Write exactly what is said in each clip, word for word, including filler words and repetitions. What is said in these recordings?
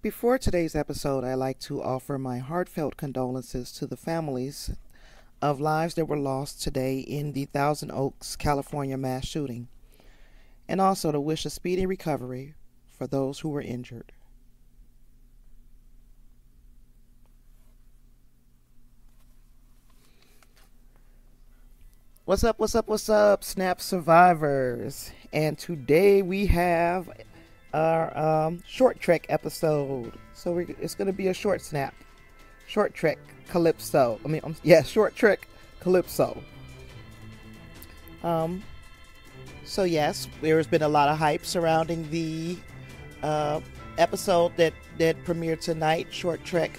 Before today's episode, I'd like to offer my heartfelt condolences to the families of lives that were lost today in the Thousand Oaks, California mass shooting, and also to wish a speedy recovery for those who were injured. What's up, what's up, what's up, Snap survivors? And today we have our um, Short Trek episode. So we, it's going to be a short snap. Short Trek Calypso. I mean, um, yeah, Short Trek Calypso. Um, so yes, there has been a lot of hype surrounding the uh, episode that, that premiered tonight, Short Trek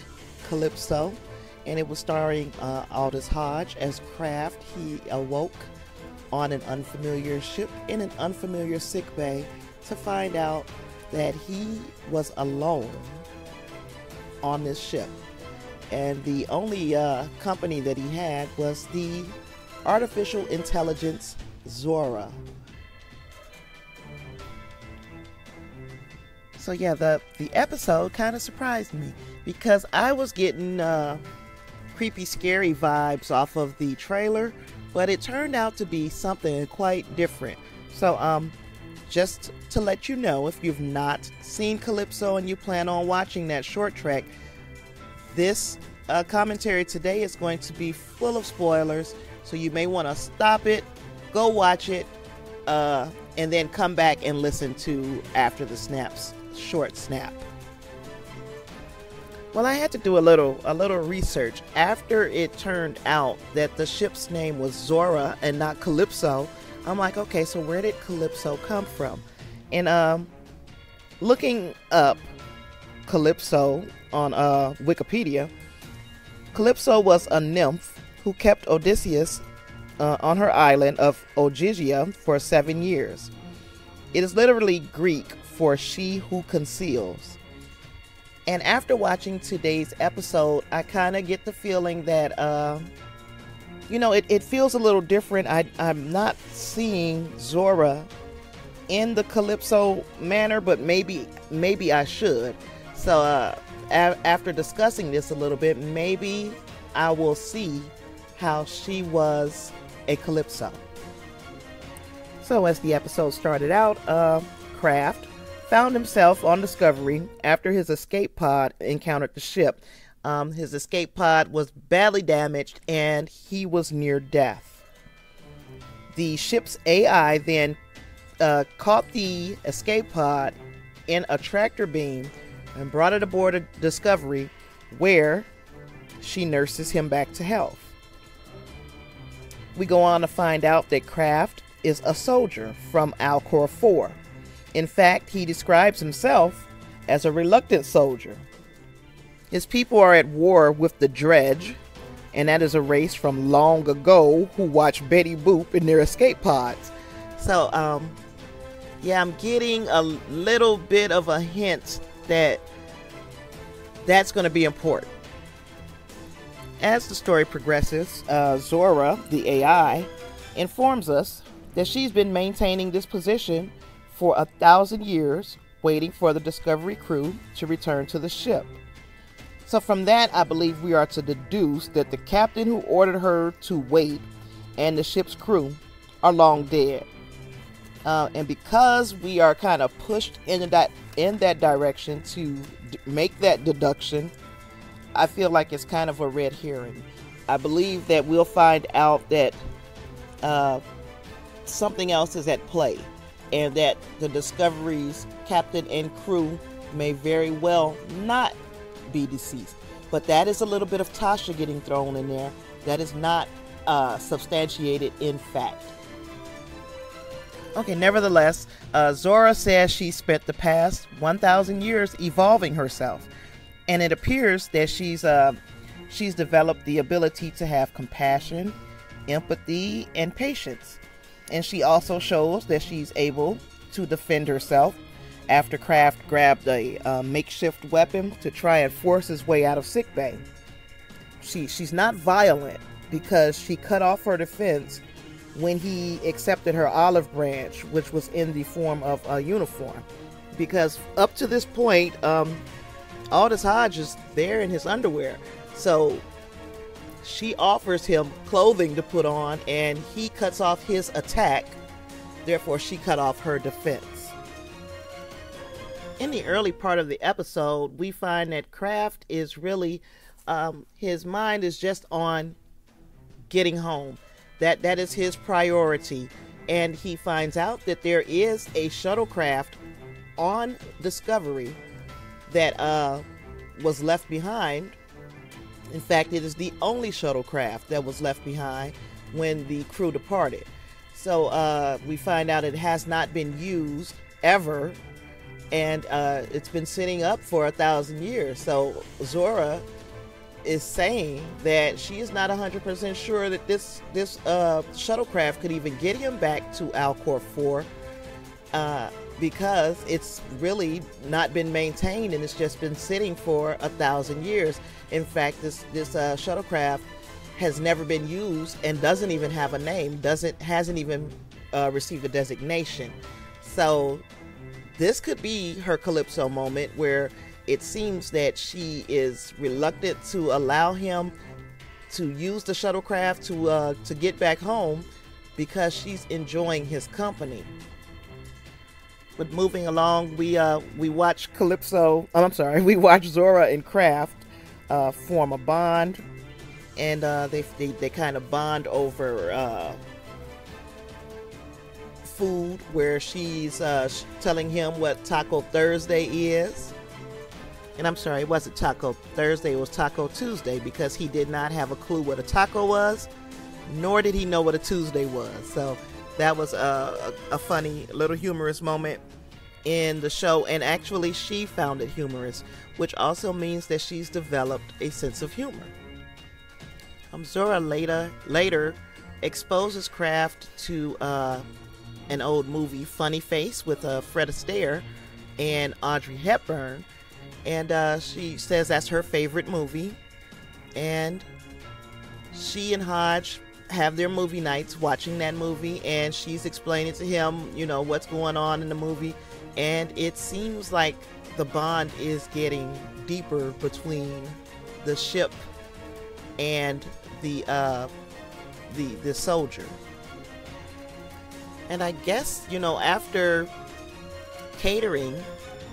Calypso. And it was starring uh, Aldis Hodge as Craft. He awoke on an unfamiliar ship in an unfamiliar sickbay to find out that he was alone on this ship, and the only uh, company that he had was the artificial intelligence Zora. So yeah, the the episode kind of surprised me because I was getting uh, creepy, scary vibes off of the trailer, but it turned out to be something quite different. So um. Just to let you know, if you've not seen Calypso and you plan on watching that short track, this uh, commentary today is going to be full of spoilers, so you may want to stop it, go watch it, uh, and then come back and listen to After the Snap's short snap. Well, I had to do a little, a little research. After it turned out that the ship's name was Zora and not Calypso, I'm like, okay, so where did Calypso come from? And um, looking up Calypso on uh, Wikipedia, Calypso was a nymph who kept Odysseus uh, on her island of Ogygia for seven years. It is literally Greek for she who conceals. And after watching today's episode, I kind of get the feeling that... Uh, You know, it, it feels a little different. I, I'm not seeing Zora in the Calypso manner, but maybe maybe I should. So uh, a after discussing this a little bit, maybe I will see how she was a Calypso. So as the episode started out, uh, Craft found himself on Discovery after his escape pod encountered the ship. Um, his escape pod was badly damaged and he was near death. The ship's A I then uh, caught the escape pod in a tractor beam and brought it aboard a Discovery, where she nurses him back to health. We go on to find out that Craft is a soldier from Alcor four. In fact, he describes himself as a reluctant soldier. His people are at war with the Dredge, and that is a race from long ago who watched Betty Boop in their escape pods. So, um, yeah, I'm getting a little bit of a hint that that's going to be important. As the story progresses, uh, Zora, the A I, informs us that she's been maintaining this position for a thousand years, waiting for the Discovery crew to return to the ship. So from that, I believe we are to deduce that the captain who ordered her to wait and the ship's crew are long dead. Uh, and because we are kind of pushed in that, in that direction to d make that deduction, I feel like it's kind of a red herring. I believe that we'll find out that uh, something else is at play, and that the Discovery's captain and crew may very well not be deceased. But that is a little bit of Tasha getting thrown in there that is not uh, substantiated in fact. Okay, nevertheless, uh, Zora says she spent the past one thousand years evolving herself, and it appears that she's uh, she's developed the ability to have compassion, empathy, and patience, and she also shows that she's able to defend herself after Craft grabbed a uh, makeshift weapon to try and force his way out of sickbay. She, she's not violent because she cut off her defense when he accepted her olive branch, which was in the form of a uniform. Because up to this point, um, Aldis Hodge is there in his underwear. So she offers him clothing to put on, and he cuts off his attack. Therefore, she cut off her defense. In the early part of the episode, we find that Craft is really, um, his mind is just on getting home. That, that is his priority. And he finds out that there is a shuttlecraft on Discovery that uh, was left behind. In fact, it is the only shuttlecraft that was left behind when the crew departed. So uh, we find out it has not been used ever, and uh, it's been sitting up for a thousand years. So Zora is saying that she is not one hundred percent sure that this this uh, shuttlecraft could even get him back to Alcor four uh, because it's really not been maintained, and it's just been sitting for a thousand years. In fact, this this uh, shuttlecraft has never been used and doesn't even have a name, doesn't hasn't even uh, received a designation. So this could be her Calypso moment, where it seems that she is reluctant to allow him to use the shuttlecraft to uh, to get back home, because she's enjoying his company. But moving along, we uh, we watch Calypso. Oh, I'm sorry, we watch Zora and Craft uh, form a bond, and uh, they they, they kind of bond over uh, food, where she's uh, telling him what Taco Thursday is. And I'm sorry, it wasn't Taco Thursday, it was Taco Tuesday, because he did not have a clue what a taco was, nor did he know what a Tuesday was. So that was a, a funny, little humorous moment in the show. And actually, she found it humorous, which also means that she's developed a sense of humor. Um, Zora later, later exposes Craft to uh, an old movie, Funny Face, with uh, Fred Astaire and Audrey Hepburn. And uh, she says that's her favorite movie. And she and Hodge have their movie nights watching that movie. And she's explaining to him, you know, what's going on in the movie. And it seems like the bond is getting deeper between the ship and the, uh, the, the soldier. And I guess, you know, after catering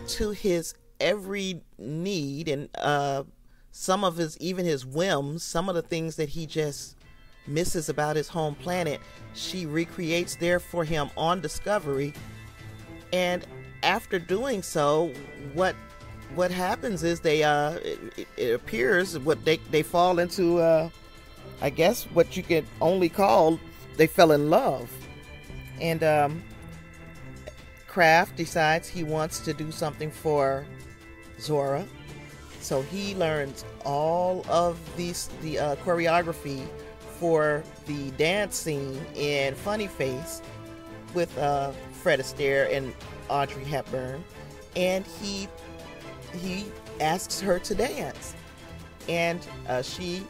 to his every need, and uh, some of his, even his whims, some of the things that he just misses about his home planet, she recreates there for him on Discovery. And after doing so, what what happens is they uh, it, it appears what they they fall into uh, I guess what you could only call, they fell in love. And um, Craft decides he wants to do something for Zora, so he learns all of these the uh, choreography for the dance scene in Funny Face with uh, Fred Astaire and Audrey Hepburn, and he he asks her to dance, and uh, she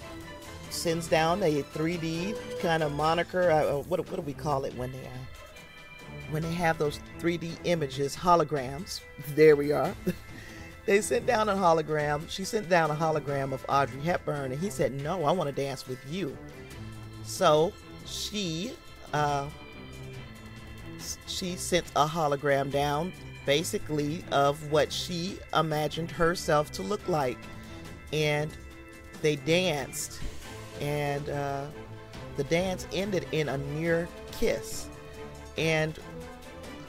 sends down a three D kind of moniker. Uh, what what do we call it when they are, when they have those three D images, holograms? There we are. They sent down a hologram. She sent down a hologram of Audrey Hepburn, and he said, "No, I want to dance with you." So she uh, she sent a hologram down, basically of what she imagined herself to look like, and they danced, and uh, the dance ended in a near kiss. And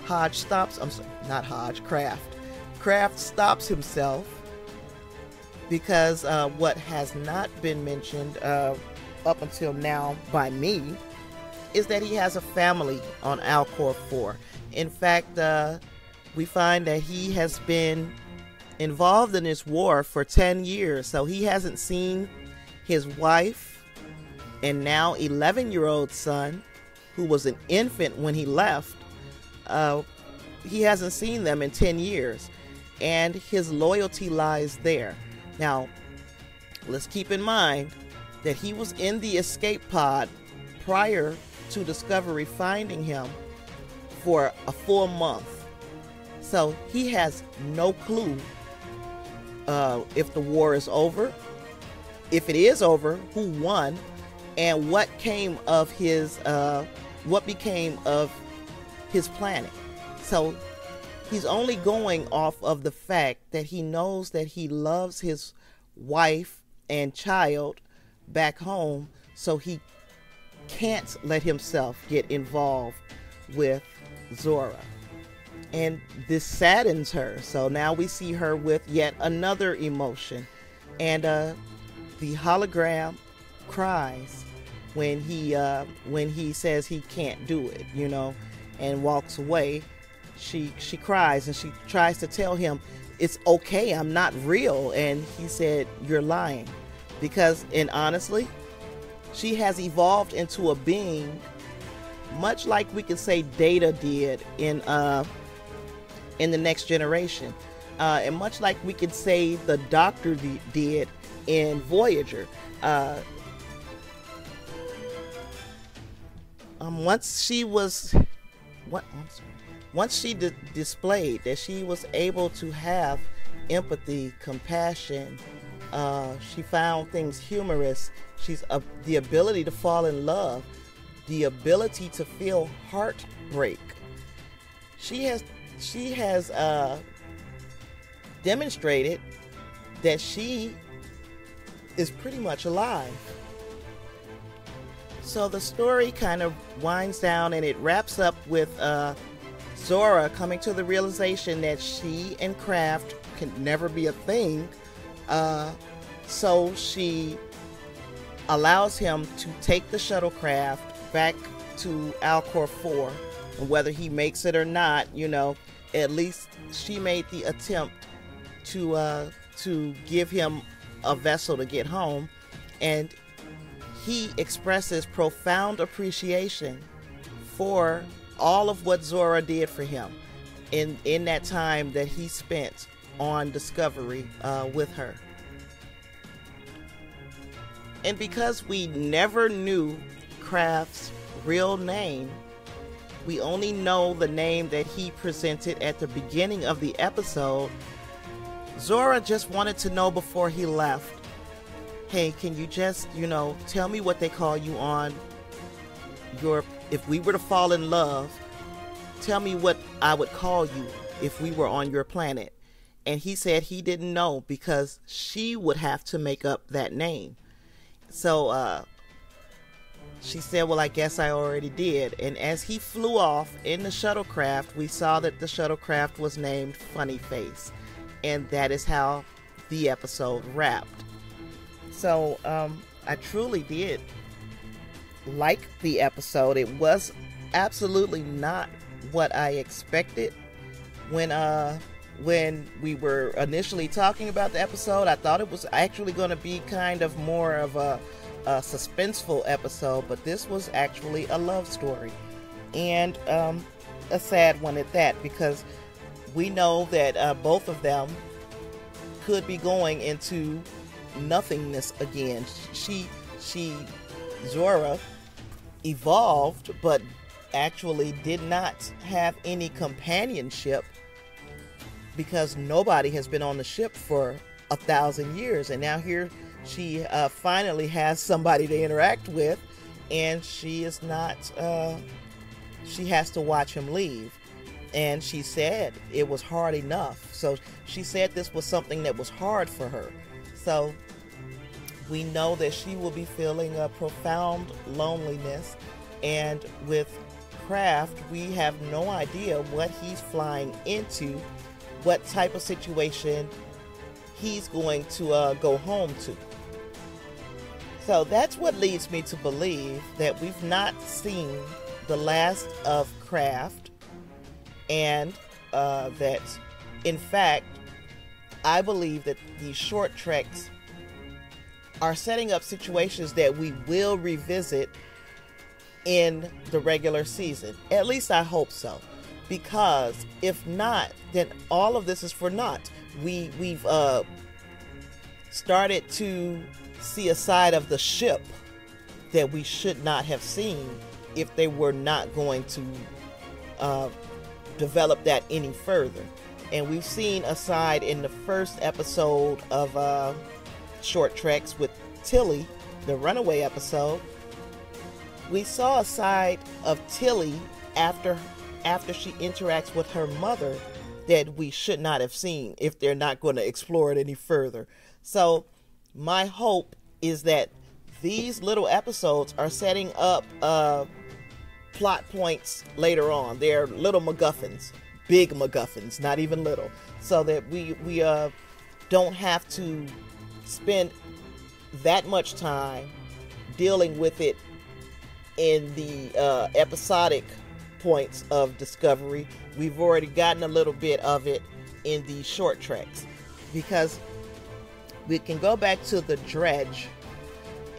Hodge stops. I'm sorry, not Hodge. Craft. Craft stops himself, because uh, what has not been mentioned uh, up until now by me is that he has a family on Alcor four. In fact, uh, we find that he has been involved in this war for ten years, so he hasn't seen his wife and now eleven-year-old son, who was an infant when he left. Uh, he hasn't seen them in ten years. And his loyalty lies there. Now, let's keep in mind that he was in the escape pod prior to Discovery finding him for a full month. So he has no clue uh, if the war is over, if it is over, who won, and what came of his, uh, what became of his planet. So he's only going off of the fact that he knows that he loves his wife and child back home, so he can't let himself get involved with Zora. And this saddens her. So now we see her with yet another emotion. And uh, the hologram cries when he uh, when he says he can't do it, you know, and walks away. She she cries and she tries to tell him, it's okay, I'm not real. And he said, you're lying. Because, and honestly, she has evolved into a being much like we can say Data did in uh, in The Next Generation, uh, and much like we could say the Doctor de did in Voyager. Uh, um, once she was, what, I'm sorry, once she d displayed that she was able to have empathy, compassion, uh, she found things humorous. She's uh, the ability to fall in love, the ability to feel heartbreak. She has. She has uh, demonstrated that she is pretty much alive. So the story kind of winds down and it wraps up with uh, Zora coming to the realization that she and Craft can never be a thing. Uh, so she allows him to take the shuttlecraft back to Alcor four. And whether he makes it or not, you know, at least she made the attempt to uh, to give him a vessel to get home. And he expresses profound appreciation for all of what Zora did for him in, in that time that he spent on Discovery uh, with her. And because we never knew Craft's real name, we only know the name that he presented at the beginning of the episode, Zora just wanted to know before he left, hey, can you just, you know, tell me what they call you on your, if we were to fall in love, tell me what I would call you if we were on your planet. And he said he didn't know because she would have to make up that name. So, uh, she said, well, I guess I already did. And as he flew off in the shuttlecraft, we saw that the shuttlecraft was named Funny Face. And that is how the episode wrapped. So um, I truly did like the episode. It was absolutely not what I expected. When, uh, when we were initially talking about the episode, I thought it was actually going to be kind of more of a... a suspenseful episode, but this was actually a love story, and um, a sad one at that, because we know that uh, both of them could be going into nothingness again. She, she, Zora evolved, but actually did not have any companionship because nobody has been on the ship for a thousand years, and now here she uh, finally has somebody to interact with, and she is not, uh, she has to watch him leave. And she said it was hard enough. So she said this was something that was hard for her. So we know that she will be feeling a profound loneliness. And with Craft, we have no idea what he's flying into, what type of situation he's going to uh, go home to. So that's what leads me to believe that we've not seen the last of Craft, and uh, that, in fact, I believe that these short treks are setting up situations that we will revisit in the regular season. At least I hope so, because if not, then all of this is for naught. We, we've uh, started to see a side of the ship that we should not have seen if they were not going to uh, develop that any further. And we've seen a side in the first episode of uh, Short Treks with Tilly, the runaway episode. We saw a side of Tilly after after she interacts with her mother that we should not have seen if they're not going to explore it any further. So my hope is that these little episodes are setting up uh, plot points later on. They're little MacGuffins, big MacGuffins, not even little, so that we, we uh, don't have to spend that much time dealing with it in the uh, episodic points of Discovery. We've already gotten a little bit of it in the Short Treks, because we can go back to the Dredge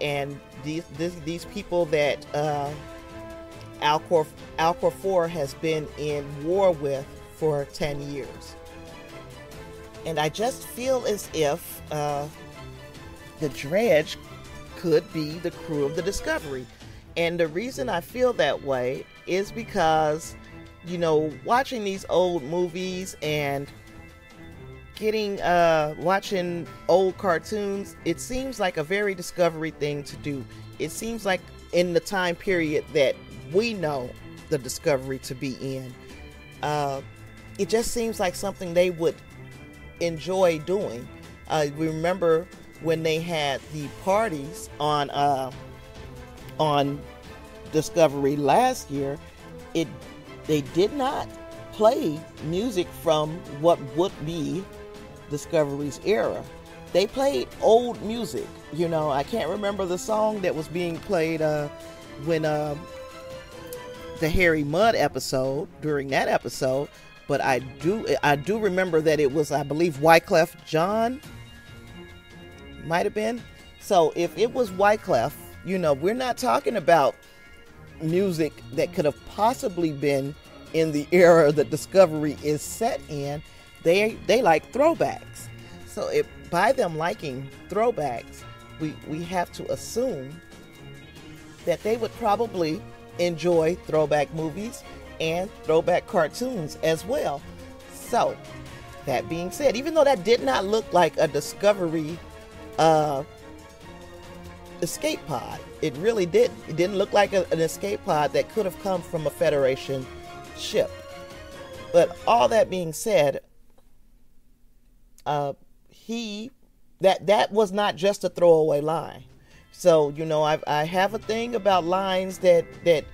and these this, these people that uh, Alcor Alcor four has been in war with for ten years. And I just feel as if uh, the Dredge could be the crew of the Discovery. And the reason I feel that way is because, you know, watching these old movies and getting, uh, watching old cartoons, it seems like a very Discovery thing to do. It seems like in the time period that we know the Discovery to be in, uh, it just seems like something they would enjoy doing. Uh, remember when they had the parties on, uh, on Discovery last year, it they did not play music from what would be Discovery's era. They played old music. You know, I can't remember the song that was being played uh, when uh, the Harry Mudd episode, during that episode, but I do I do remember that it was, I believe, Wyclef John might have been. So if it was Wyclef, you know, we're not talking about music that could have possibly been in the era that Discovery is set in. They they like throwbacks. So if by them liking throwbacks, we, we have to assume that they would probably enjoy throwback movies and throwback cartoons as well. So that being said, even though that did not look like a Discovery uh, escape pod, it really didn't. It didn't look like a, an escape pod that could have come from a Federation ship. But all that being said, uh, he that that was not just a throwaway line. So, you know, I, I have a thing about lines that that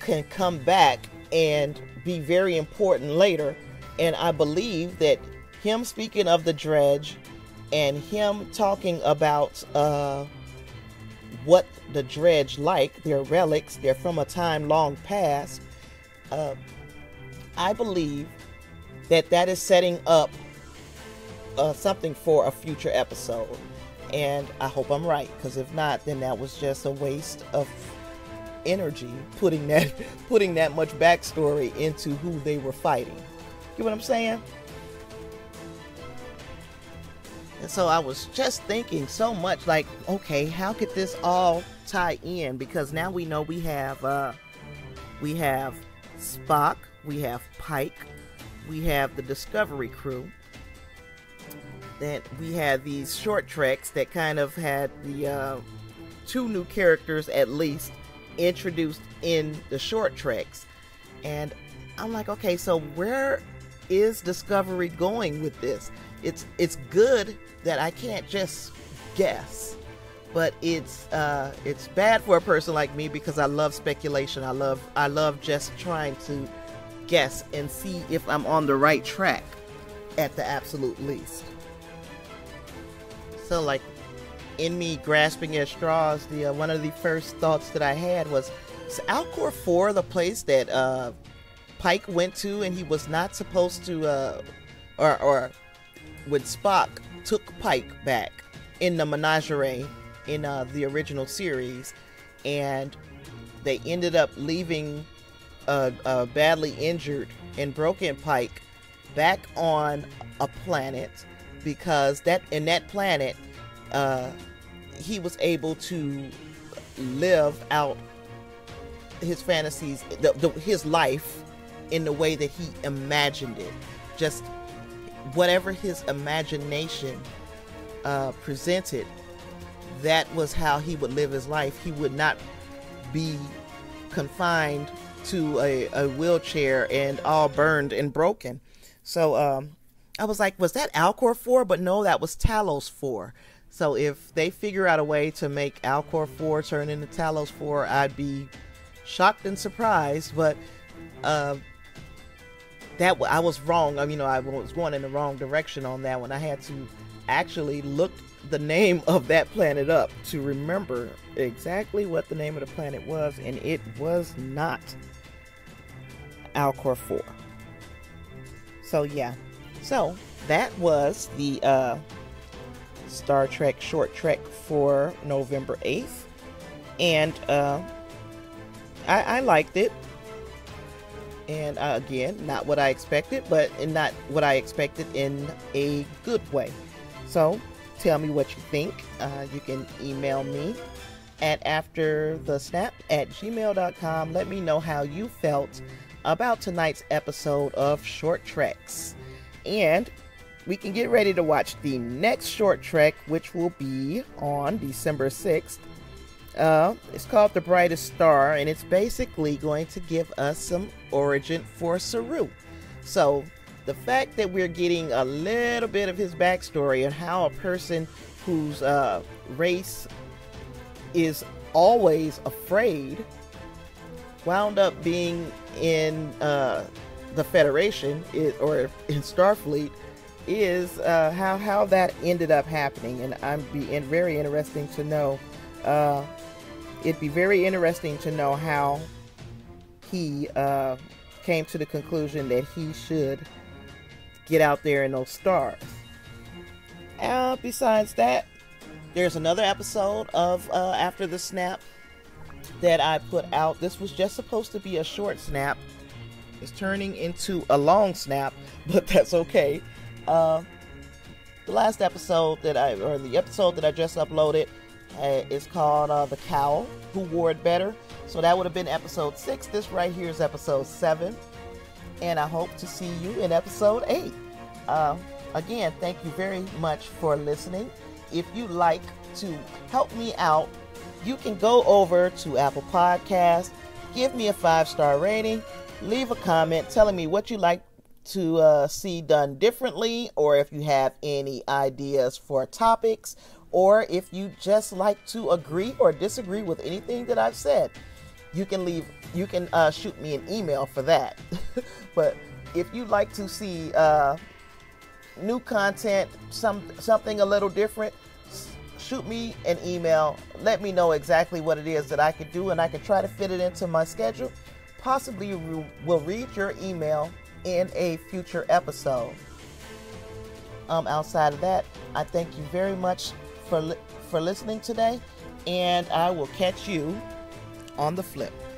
can come back and be very important later. And I believe that him speaking of the Dredge and him talking about uh, what the Dredge like, their relics, they're from a time long past. Uh, I believe that that is setting up uh, something for a future episode. And I hope I'm right, because if not, then that was just a waste of energy putting that putting that much backstory into who they were fighting. You know what I'm saying? And so I was just thinking so much, like, okay, how could this all tie in? Because now we know we have uh, we have Spock, we have Pike, we have the Discovery crew. That we had these Short Treks that kind of had the uh, two new characters at least introduced in the Short Treks, and I'm like, okay, so where is Discovery going with this? It's it's good that I can't just guess, but it's uh, it's bad for a person like me, because I love speculation. I love I love just trying to guess and see if I'm on the right track at the absolute least. So, like, in me grasping at straws, the uh, one of the first thoughts that I had was, is Alcor four the place that uh, Pike went to and he was not supposed to, uh, or, or when Spock took Pike back in the Menagerie in uh, the original series, and they ended up leaving a, a badly injured and broken Pike back on a planet, because that in that planet uh, he was able to live out his fantasies, the, the, his life in the way that he imagined it, just whatever his imagination uh, presented, that was how he would live his life. He would not be confined to a, a wheelchair and all burned and broken. So um, I was like, was that Alcor four? But no, that was Talos four. So if they figure out a way to make Alcor four turn into Talos four, I'd be shocked and surprised. But uh, that I was wrong. I mean, you know, I was going in the wrong direction on that one. I had to actually look the name of that planet up to remember exactly what the name of the planet was, and it was not Alcor four. So yeah, so that was the uh, Star Trek Short Trek for November eighth, and uh, I, I liked it, and uh, again, not what I expected, but and not what I expected in a good way. So tell me what you think. Uh, you can email me at after the snap at gmail dot com. Let me know how you felt about tonight's episode of Short Treks, and we can get ready to watch the next Short Trek, which will be on December sixth. Uh, it's called The Brightest Star, and it's basically going to give us some origin for Saru. So the fact that we're getting a little bit of his backstory and how a person whose uh, race is always afraid wound up being in uh, the Federation is, or in Starfleet, is uh, how how that ended up happening, and I'm be and very interesting to know. Uh, it'd be very interesting to know how he uh, came to the conclusion that he should get out there in those stars. Uh, besides that, there's another episode of uh, After the Snap that I put out. This was just supposed to be a short snap. It's turning into a long snap, but that's okay. Uh, the last episode that I, or the episode that I just uploaded, uh, is called uh, The Cowl Who Wore It Better. So that would have been episode six. This right here is episode seven. And I hope to see you in episode eight. Uh, again, thank you very much for listening. If you'd like to help me out, you can go over to Apple Podcasts, give me a five star rating, leave a comment telling me what you like to uh, see done differently, or if you have any ideas for topics, or if you just like to agree or disagree with anything that I've said. You can leave, you can uh, shoot me an email for that. But if you'd like to see uh, new content, some something a little different, shoot me an email. Let me know exactly what it is that I could do, and I could try to fit it into my schedule. Possibly we will read your email in a future episode. Um, outside of that, I thank you very much for li for listening today, and I will catch you on the flip.